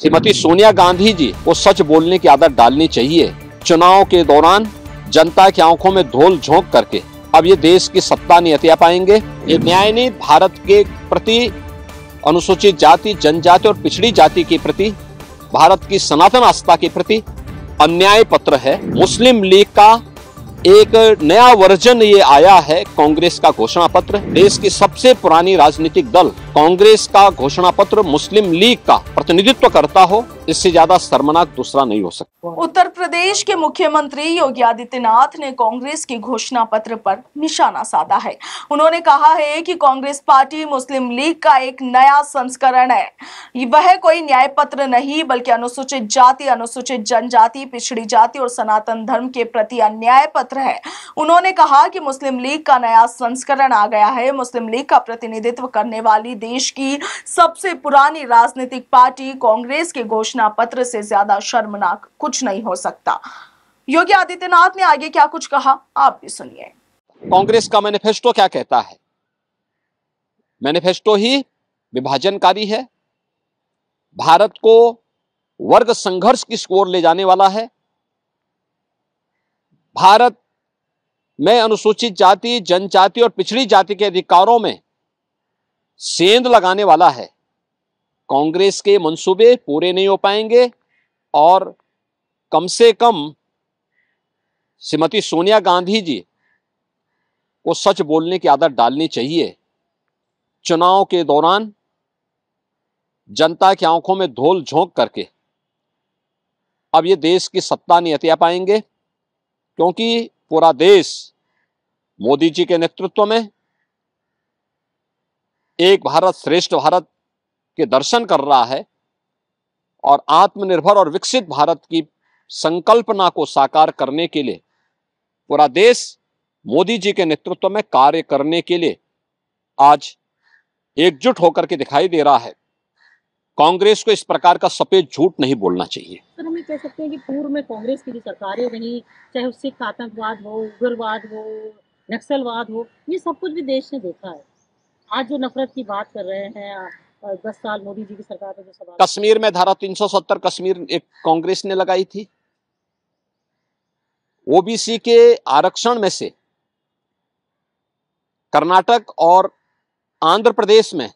श्रीमती सोनिया गांधी जी को सच बोलने की आदत डालनी चाहिए। चुनाव के दौरान जनता की आंखों में धूल झोंक करके अब ये देश की सत्ता नहीं हत्या पाएंगे। ये न्याय नहीं, भारत के प्रति, अनुसूचित जाति, जनजाति और पिछड़ी जाति के प्रति, भारत की सनातन आस्था के प्रति अन्याय पत्र है। मुस्लिम लीग का एक नया वर्जन ये आया है, कांग्रेस का घोषणा पत्र। देश की सबसे पुरानी राजनीतिक दल कांग्रेस का घोषणा पत्र मुस्लिम लीग का प्रतिनिधित्व करता हो, इससे ज्यादा शर्मनाक दूसरा नहीं हो सकता। उत्तर प्रदेश के मुख्यमंत्री योगी आदित्यनाथ ने कांग्रेस के घोषणा पत्र पर निशाना साधा है। उन्होंने कहा है कि कांग्रेस पार्टी मुस्लिम लीग का एक नया संस्करण है। वह कोई न्याय पत्र नहीं बल्कि अनुसूचित जाति, अनुसूचित जनजाति, पिछड़ी जाति और सनातन धर्म के प्रति अन्याय पत्र है। उन्होंने कहा कि मुस्लिम लीग का नया संस्करण आ गया है। मुस्लिम लीग का प्रतिनिधित्व करने वाली देश की सबसे पुरानी राजनीतिक पार्टी कांग्रेस के घोषणा पत्र से ज्यादा शर्मनाक कुछ नहीं हो सकता। योगी आदित्यनाथ ने आगे क्या कुछ कहा, आप भी सुनिए। कांग्रेस का मैनिफेस्टो क्या कहता है? मैनिफेस्टो ही विभाजनकारी है, भारत को वर्ग संघर्ष की ओर ले जाने वाला है। भारत में अनुसूचित जाति, जनजाति और पिछड़ी जाति के अधिकारों में सेंध लगाने वाला है। कांग्रेस के मंसूबे पूरे नहीं हो पाएंगे और कम से कम श्रीमती सोनिया गांधी जी को सच बोलने की आदत डालनी चाहिए। चुनाव के दौरान जनता की आंखों में धूल झोंक करके अब ये देश की सत्ता नहीं हत्या पाएंगे, क्योंकि पूरा देश मोदी जी के नेतृत्व में एक भारत श्रेष्ठ भारत के दर्शन कर रहा है और आत्मनिर्भर और विकसित भारत की संकल्पना को साकार करने के लिए पूरा देश मोदी जी के नेतृत्व में कार्य करने के लिए आज एकजुट होकर के दिखाई दे रहा है। कांग्रेस को इस प्रकार का सफेद झूठ नहीं बोलना चाहिए। सर, हम कह सकते हैं कि पूर्व में कांग्रेस की जो सरकारें रही, चाहे उससे आतंकवाद हो, उग्रवाद हो, नक्सलवाद हो, ये सब कुछ भी देश ने देखा है। आज जो नफरत की बात कर रहे हैं, 10 साल मोदी जी की सरकार में जो सवाल, कश्मीर में धारा 370 कश्मीर एक कांग्रेस ने लगाई थी। ओबीसी के आरक्षण में से कर्नाटक और आंध्र प्रदेश में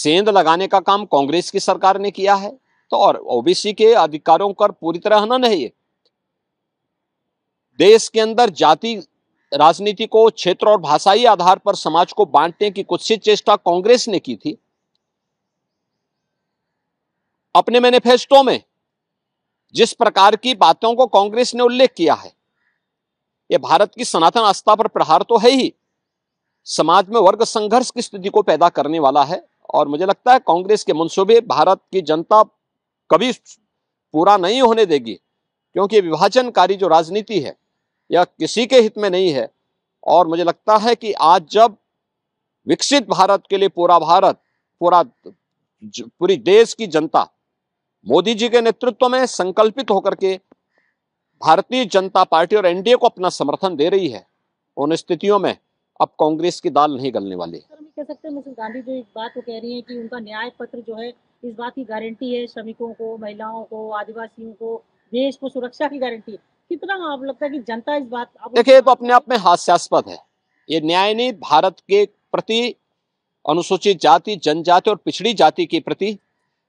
सेंध लगाने का काम कांग्रेस की सरकार ने किया है। तो और ओबीसी के अधिकारों पर पूरी तरह हनन है। ये देश के अंदर जाति राजनीति को क्षेत्र और भाषाई आधार पर समाज को बांटने की कुत्सित चेष्टा कांग्रेस ने की थी। अपने मैनिफेस्टो में जिस प्रकार की बातों को कांग्रेस ने उल्लेख किया है, यह भारत की सनातन आस्था पर प्रहार तो है ही, समाज में वर्ग संघर्ष की स्थिति को पैदा करने वाला है। और मुझे लगता है कांग्रेस के मंसूबे भारत की जनता कभी पूरा नहीं होने देगी, क्योंकि विभाजनकारी जो राजनीति है यह किसी के हित में नहीं है। और मुझे लगता है कि आज जब विकसित भारत के लिए पूरा भारत, पूरी देश की जनता मोदी जी के नेतृत्व में संकल्पित होकर के भारतीय जनता पार्टी और एनडीए को अपना समर्थन दे रही है, उन स्थितियों में अब कांग्रेस की दाल नहीं गलने वाली। हम कह सकते हैं मिसेस गांधी जो इस बात को कह रही है कि उनका न्याय पत्र जो है इस बात की गारंटी है, श्रमिकों को, महिलाओं को, आदिवासियों को, देश को सुरक्षा की गारंटी, कितना आप लगता है कि जनता इस बात? देखिए, तो अपने आप में हास्यास्पद है। ये न्याय नहीं, भारत के प्रति, अनुसूचित जाति, जनजाति और पिछड़ी जाति के प्रति,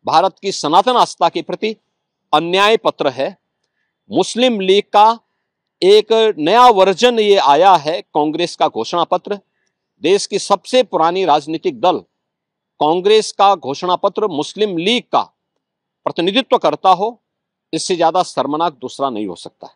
भारत की सनातन आस्था के प्रति अन्याय पत्र है। मुस्लिम लीग का एक नया वर्जन ये आया है, कांग्रेस का घोषणा पत्र। देश की सबसे पुरानी राजनीतिक दल कांग्रेस का घोषणा पत्र मुस्लिम लीग का प्रतिनिधित्व करता हो, इससे ज्यादा शर्मनाक दूसरा नहीं हो सकता।